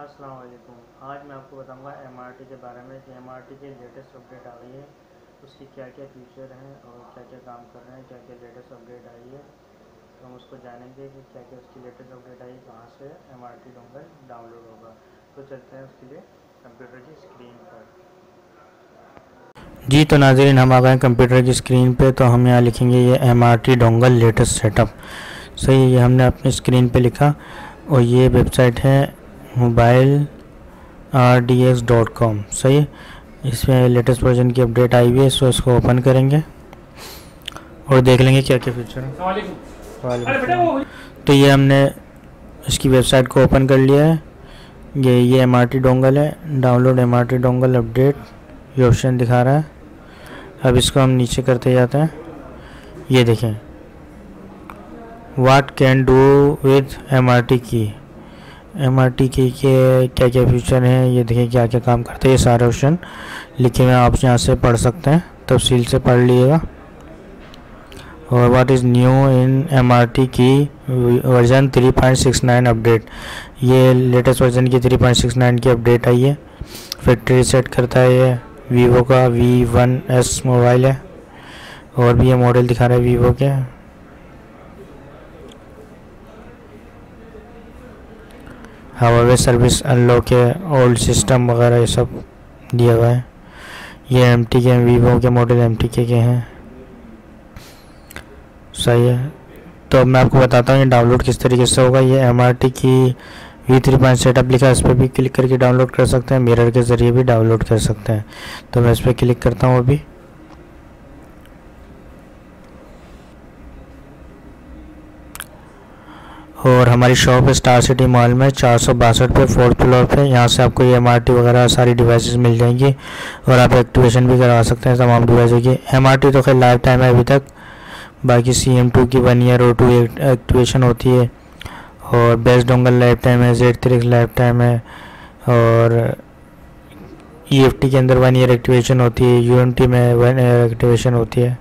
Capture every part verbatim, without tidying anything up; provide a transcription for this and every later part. अस्सलाम वालेकुम। आज मैं आपको बताऊंगा एमआरटी के बारे में कि एमआरटी के लेटेस्ट अपडेट आ गई है, उसकी क्या क्या फीचर हैं और क्या क्या काम कर रहे हैं, क्या क्या लेटेस्ट अपडेट आई है। तो हम उसको जानेंगे कि क्या क्या उसकी लेटेस्ट अपडेट आई, कहाँ से एमआरटी डोंगल डाउनलोड होगा। तो चलते हैं उसके लिए कंप्यूटर की स्क्रीन पर। जी तो नाज़रीन, हम आ गए कंप्यूटर की स्क्रीन पर। तो हम यहाँ लिखेंगे ये एमआरटी डोंगल लेटेस्ट सेटअप, सही, ये हमने अपनी स्क्रीन पर लिखा। और ये वेबसाइट है mobile R D X dot com, सही। इसमें लेटेस्ट वर्जन की अपडेट आई हुई है, सो इसको ओपन करेंगे और देख लेंगे क्या क्या फीचर है। तो ये हमने इसकी वेबसाइट को ओपन कर लिया है। ये ये एम आर टी डोंगल है, download M R T dongle update ये ऑप्शन दिखा रहा है। अब इसको हम नीचे करते जाते हैं। ये देखें, what can do with M R T की, एम आर टी के क्या क्या फीचर हैं, ये देखें क्या क्या काम करते हैं। ये सारे ऑप्शन लिखे हुए आप यहाँ से पढ़ सकते हैं, तफसील से पढ़ लीजिएगा। और what is new in M R T की version three point six nine update, ये लेटेस्ट वर्जन की थ्री पॉइंट सिक्स नाइन की अपडेट आई है। फैक्ट्री सेट करता है, ये वीवो का वी वन एस मोबाइल है। और भी ये मॉडल दिखा रहे हैं वीवो के। हवावे सर्विस अनलॉक है, ओल्ड सिस्टम वगैरह ये सब दिया हुआ है। ये एम टी के वीवो के मॉडल एम टी के हैं, सही है। तो अब मैं आपको बताता हूँ ये डाउनलोड किस तरीके से होगा। ये एम आर टी की वी थ्री पॉइंट सेटअप लिखा है, इस पर भी क्लिक करके डाउनलोड कर सकते हैं, मिरर के ज़रिए भी डाउनलोड कर सकते हैं। तो मैं इस पर क्लिक करता हूँ अभी। और हमारी शॉप है स्टार सिटी मॉल में चार सौ बासठ पे, फोर्थ फ्लोर पे। यहाँ से आपको ये एम आर टी वगैरह सारी डिवाइसेस मिल जाएंगी और आप एक्टिवेशन भी करवा सकते हैं तमाम डिवाइसों की। एम आर टी तो खैर लाइफ टाइम है अभी तक, बाकी सी एम टू की वन ईयर और टू एक्टिवेशन होती है। और बेस्ट डोंगल लाइफ टाइम है, जेड थ्रिक्स लाइफ टाइम है। और ई एफ टी के अंदर वन ईयर एक्टिवेशन होती है, यू एम टी में वन ईयर एक्टिवेशन होती है।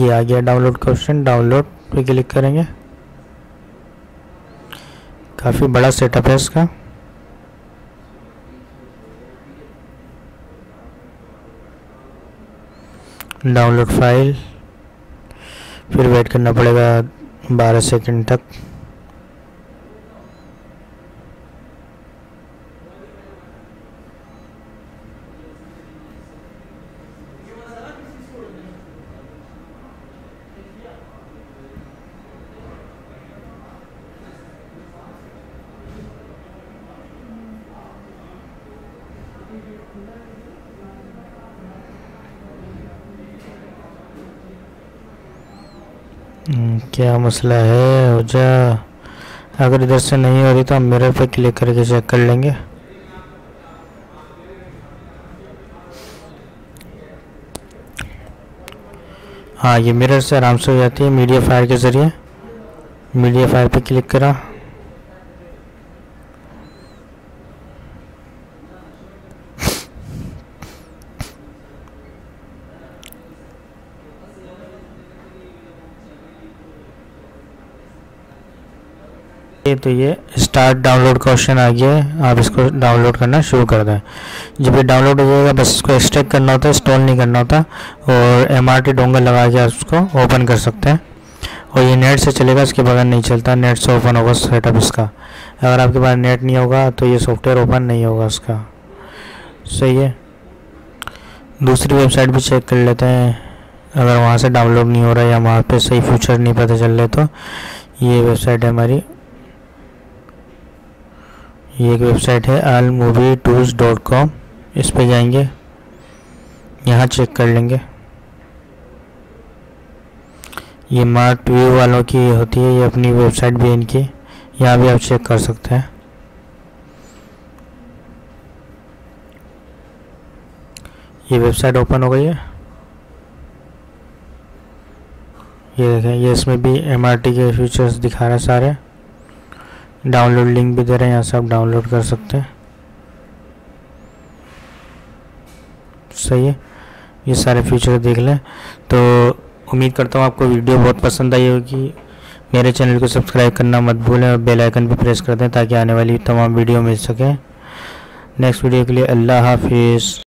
ये आ गया डाउनलोड का ऑप्शन, डाउनलोड पे क्लिक करेंगे। काफ़ी बड़ा सेटअप है इसका। डाउनलोड फाइल, फिर वेट करना पड़ेगा बारह सेकंड तक। क्या मसला है, हो जा, अगर इधर से नहीं हो रही तो हम मिरर पे क्लिक करके चेक कर लेंगे। हाँ, ये मिरर से आराम से हो जाती है मीडिया फायर के ज़रिए। मीडिया फायर पे क्लिक करा, तो ये स्टार्ट डाउनलोड का ऑप्शन आ गया है। आप इसको डाउनलोड करना शुरू कर दें। जब ये डाउनलोड हो जाएगा बस इसको एक्सट्रैक्ट करना होता है, इंस्टॉल नहीं करना होता। और एमआरटी डोंगल लगा के आप इसको ओपन कर सकते हैं। और ये नेट से चलेगा, इसके बगैर नहीं चलता, नेट से ओपन होगा सेटअप इसका। अगर आपके पास नेट नहीं होगा तो ये सॉफ्टवेयर ओपन नहीं होगा इसका, सही है। दूसरी वेबसाइट भी चेक कर लेते हैं, अगर वहाँ से डाउनलोड नहीं हो रहा या वहाँ पर सही फीचर नहीं पता चल रहे तो। ये वेबसाइट है हमारी, ये एक वेबसाइट है all movie tools dot com, इस पर जाएंगे, यहाँ चेक कर लेंगे। ये मार्ट व्यू वालों की होती है, ये अपनी वेबसाइट भी इनकी, यहाँ भी आप चेक कर सकते हैं। ये वेबसाइट ओपन हो गई है, ये देखें, ये इसमें भी एमआरटी के फीचर्स दिखा रहे हैं सारे। डाउनलोड लिंक भी दे रहे हैं, यहाँ से आप डाउनलोड कर सकते हैं। सही है, ये सारे फीचर देख लें। तो उम्मीद करता हूँ आपको वीडियो बहुत पसंद आई होगी। मेरे चैनल को सब्सक्राइब करना मत भूलें और बेल आइकन पर प्रेस कर दें ताकि आने वाली तमाम वीडियो मिल सकें। नेक्स्ट वीडियो के लिए अल्लाह हाफिज़।